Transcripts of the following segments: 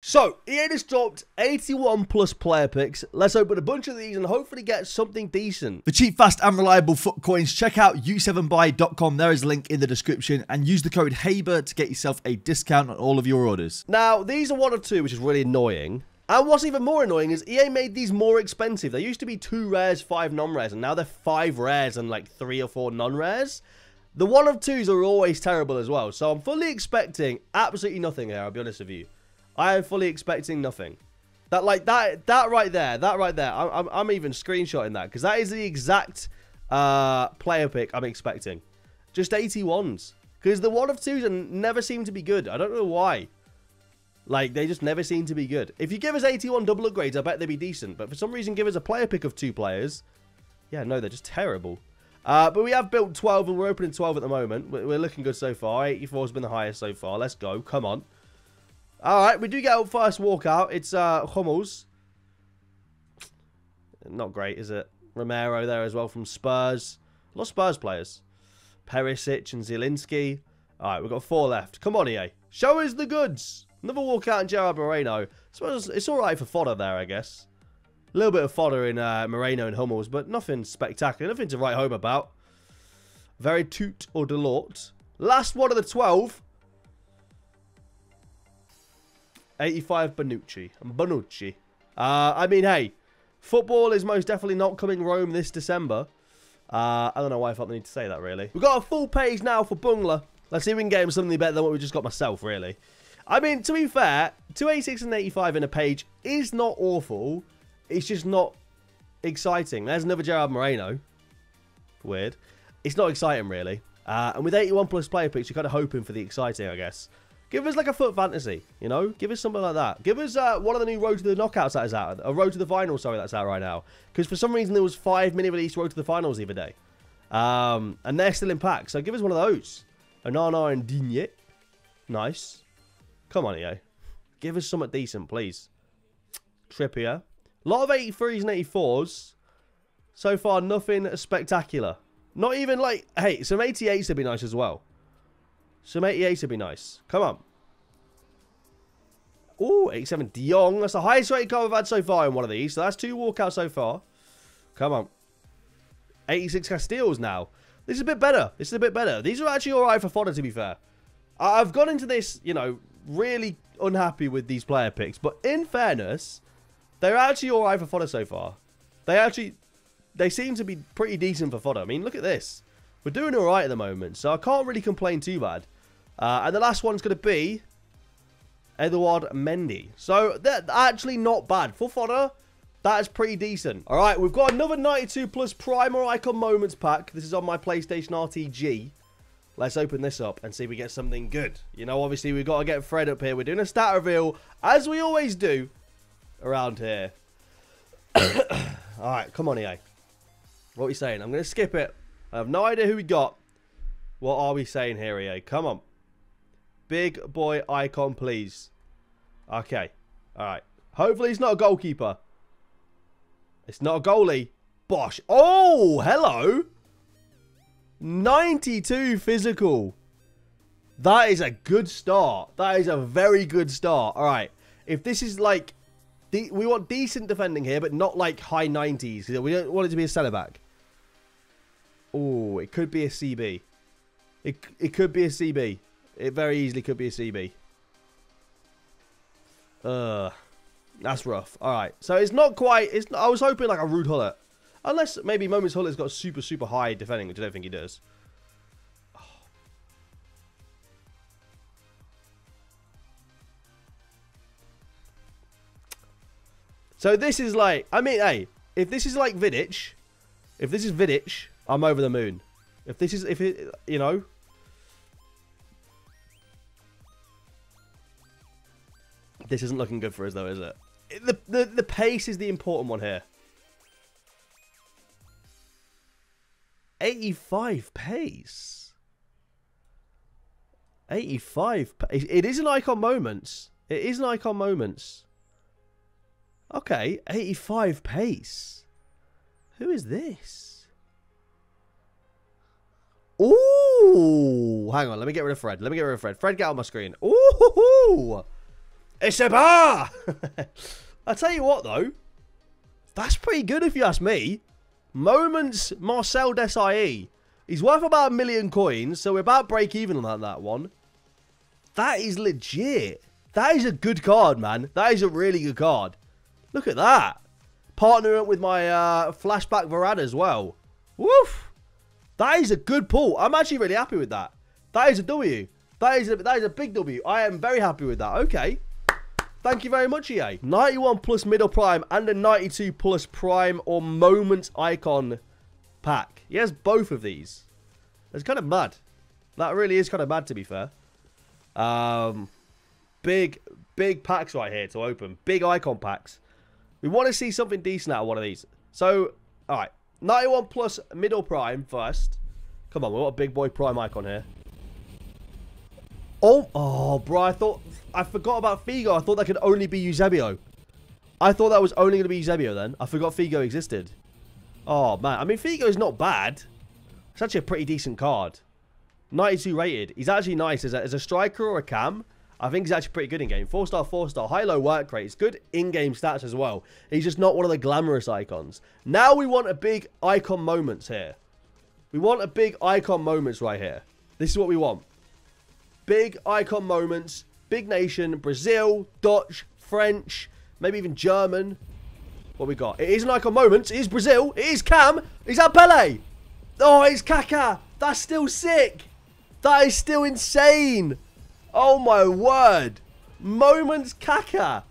So, EA has dropped 81 plus player picks. Let's open a bunch of these and hopefully get something decent. For cheap, fast and reliable foot coins, check out u7buy.com. There is a link in the description and use the code HABER to get yourself a discount on all of your orders. Now, these are 1 or 2, which is really annoying. And what's even more annoying is EA made these more expensive. They used to be 2 rares, 5 non-rares, and now they're 5 rares and like 3 or 4 non-rares. The 1 of 2s are always terrible as well. So I'm fully expecting absolutely nothing here, I'll be honest with you. I am fully expecting nothing. That right there. I'm even screenshotting that because that is the exact player pick I'm expecting. Just 81s. Because the 1 of 2s never seem to be good. I don't know why. Like, they just never seem to be good. If you give us 81 double upgrades, I bet they'd be decent. But for some reason, give us a player pick of 2 players. Yeah, no, they're just terrible. But we have built 12 and we're opening 12 at the moment. We're looking good so far. 84 has been the highest so far. Let's go. Come on. All right, we do get our first walkout. It's Hummels. Not great, is it? Romero there as well from Spurs. A lot of Spurs players. Perisic and Zielinski. All right, we've got 4 left. Come on, EA. Show us the goods. Another walkout in Gerard Moreno. It's all right for fodder there, I guess. A little bit of fodder in Moreno and Hummels, but nothing spectacular. Nothing to write home about. Very toot or Delort. Last one of the 12. 85 Bonucci. I mean, hey, football is most definitely not coming Rome this December. I don't know why I felt the need to say that, really. We've got a full page now for Bungla. Let's see if we can get him something better than what we just got myself, really. I mean, to be fair, 286 and 85 in a page is not awful. It's just not exciting. There's another Gerard Moreno. Weird. It's not exciting, really. And with 81 plus player picks, you're kind of hoping for the exciting, I guess. Give us like a foot fantasy, you know? Give us something like that. Give us one of the new Road to the Knockouts that is out. Road to the Finals, sorry, that's out right now. Because for some reason, there was 5 mini-release Road to the Finals the other day. And they're still in packs. So give us one of those. Onana and Digne. Nice. Come on, EA. Give us something decent, please. Trippier. A lot of 83s and 84s. So far, nothing spectacular. Not even like... Hey, some 88s would be nice as well. Some 88s would be nice. Come on. Ooh, 87 De Jong. That's the highest rate card we've had so far in one of these. So that's 2 walkouts so far. Come on. 86 Castiles now. This is a bit better. This is a bit better. These are actually all right for fodder, to be fair. I've gone into this, you know, really unhappy with these player picks. But in fairness, they're actually all right for fodder so far. They seem to be pretty decent for fodder. I mean, look at this. We're doing all right at the moment. So I can't really complain too bad. And the last one's going to be Edouard Mendy. So that's actually not bad. For fodder, that is pretty decent. All right, we've got another 92 plus Primer Icon Moments pack. This is on my PlayStation RTG. Let's open this up and see if we get something good. You know, obviously, we've got to get Fred up here. We're doing a stat reveal, as we always do around here. All right, come on, EA. What are we saying? I'm going to skip it. I have no idea who we got. What are we saying here, EA? Come on. Big boy icon, please. Okay. All right. Hopefully, it's not a goalkeeper. It's not a goalie. Bosh. Oh, hello. 92 physical. That is a good start. That is a very good start. All right. If this is like... We want decent defending here, but not like high 90s. We don't want it to be a centre-back. Oh, it could be a CB. It could be a CB. It very easily could be a CB. That's rough. All right, so it's not quite. I was hoping like a Ruud Gullit, unless maybe Moments Gullit has got super high defending, which I don't think he does. Oh. So this is like. I mean, hey, if this is like Vidic, I'm over the moon. If it, you know. This isn't looking good for us though, is it? The pace is the important one here. 85 pace. 85. It is an icon moments. Okay, 85 pace. Who is this? Ooh, hang on. Let me get rid of Fred. Fred, get on my screen. Ooh, It's a bar! I tell you what, though. That's pretty good if you ask me. Moments Marcel Desailly. He's worth about 1 million coins, so we're about break even on that one. That is legit. That is a good card, man. That is a really good card. Look at that. Partnering up with my flashback Varane as well. Woof. That is a good pull. I'm actually really happy with that. That is a W. That is a big W. I am very happy with that. Okay. Thank you very much, EA. 91 plus middle prime and a 92 plus prime or moment icon pack. He has both of these. It's kind of mad. That really is kind of mad, to be fair. Big packs right here to open. Big icon packs. We want to see something decent out of one of these. So, all right. 91 plus middle prime first. Come on, we want a big boy prime icon here. Oh, bro, I forgot about Figo. I thought that could only be Eusebio. I thought that was only going to be Eusebio then. I forgot Figo existed. Oh, man. I mean, Figo is not bad. It's actually a pretty decent card. 92 rated. He's actually nice as a striker or a cam. I think he's actually pretty good in-game. 4-star, 4-star. High-low work rate. It's good in-game stats as well. He's just not one of the glamorous icons. Now we want a big icon moments here. We want a big icon moments right here. This is what we want. Big icon moments. Big nation. Brazil. Dutch. French. Maybe even German. What we got? It is an icon moment. It is Brazil. It is Cam. Is that Pele? Oh, it's Kaka. That's still sick. That is still insane. Oh, my word. Moments Kaka.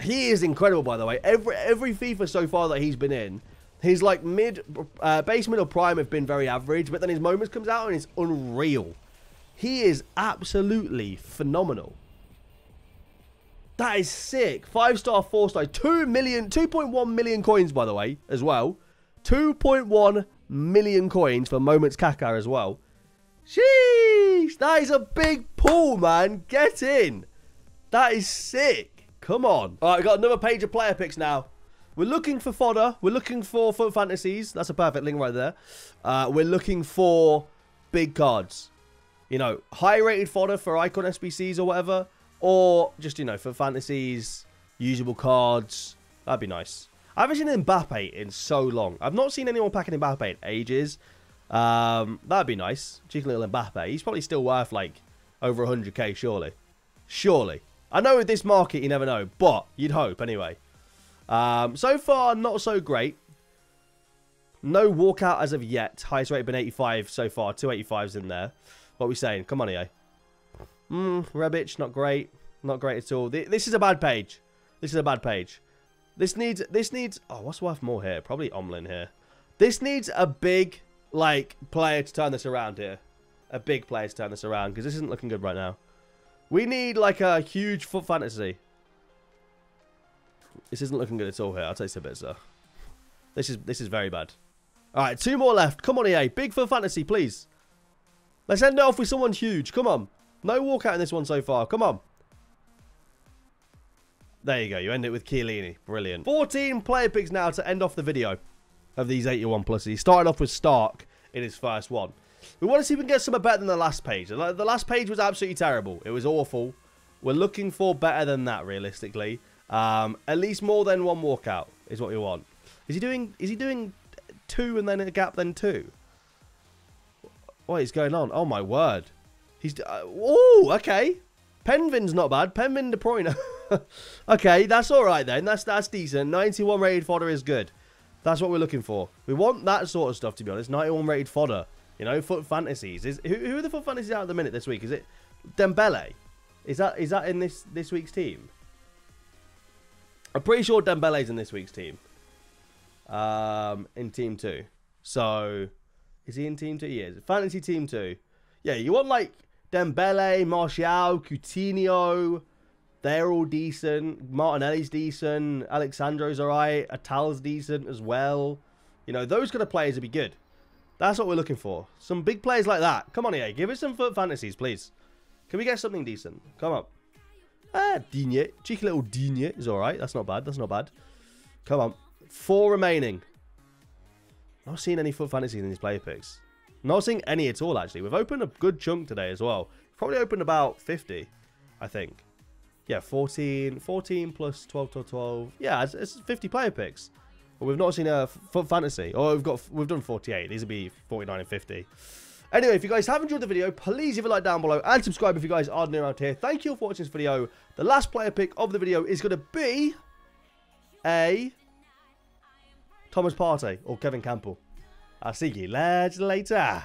He is incredible, by the way. Every FIFA so far that he's been in, his, like, base middle prime have been very average, but then his moments comes out and it's unreal. He is absolutely phenomenal. That is sick. 5-star, 4-star. 2.1 million coins, by the way, as well. 2.1 million coins for moments Kaka as well. Sheesh, that is a big pull, man. Get in. That is sick. Come on. All right, we've got another page of player picks now. We're looking for fodder. We're looking for foot fantasies. That's a perfect link right there. We're looking for big cards. You know, high-rated fodder for icon SBCs or whatever. Or just, you know, for fantasies, usable cards. That'd be nice. I haven't seen Mbappe in so long. I've not seen anyone packing Mbappe in ages. That'd be nice. Cheeky little Mbappe. He's probably still worth, like, over 100k, surely. Surely. I know with this market, you never know, but you'd hope, anyway. So far, not so great. No walkout as of yet. Highest rate been 85 so far. 285s in there. What are we saying? Come on, EA. Rebic, not great. Not great at all. This is a bad page. This is a bad page. This needs... Oh, what's worth more here? Probably Omlin here. This needs a big... like, player to turn this around here. A big player to turn this around, because this isn't looking good right now. We need, like, a huge foot fantasy. This isn't looking good at all here. I'll taste a bit, sir. This is very bad. All right, 2 more left. Come on, EA. Big foot fantasy, please. Let's end it off with someone huge. Come on. No walkout in this one so far. Come on. There you go. You end it with Chiellini. Brilliant. 14 player picks now to end off the video. Of these 81 pluses. He started off with Stark in his first one. We want to see if we can get something better than the last page. The last page was absolutely terrible. It was awful. We're looking for better than that, realistically. At least more than 1 walkout is what we want. Is he doing 2 and then a gap, then 2? What is going on? Oh, my word. He's... oh, okay. Penvin's not bad. Penvin De Bruyne. Okay, that's all right, then. That's decent. 91 rated fodder is good. That's what we're looking for. We want that sort of stuff, to be honest. 91 rated fodder. You know, foot fantasies. Who are the foot fantasies out at the minute this week? Is it Dembele? Is that in this week's team? I'm pretty sure Dembele's in this week's team. In Team 2. So, is he in Team 2? He is. Fantasy Team 2. Yeah, you want, like, Dembele, Martial, Coutinho... They're all decent. Martinelli's decent. Alexandro's alright. Atal's decent as well. You know, those kind of players would be good. That's what we're looking for. Some big players like that. Come on, EA. Give us some foot fantasies, please. Can we get something decent? Come on. Ah, Digne. Cheeky little Digne is alright. That's not bad. That's not bad. Come on. 4 remaining. Not seeing any foot fantasies in these player picks. Not seeing any at all, actually. We've opened a good chunk today as well. Probably opened about 50, I think. yeah, 14 plus 12. Yeah, it's 50 player picks. But we've not seen a fantasy. Oh, we've done 48. These would be 49 and 50. Anyway, if you guys have enjoyed the video, please leave a like down below and subscribe if you guys are new around here. Thank you all for watching this video. The last player pick of the video is going to be a Thomas Partey or Kevin Campbell. I'll see you lads later.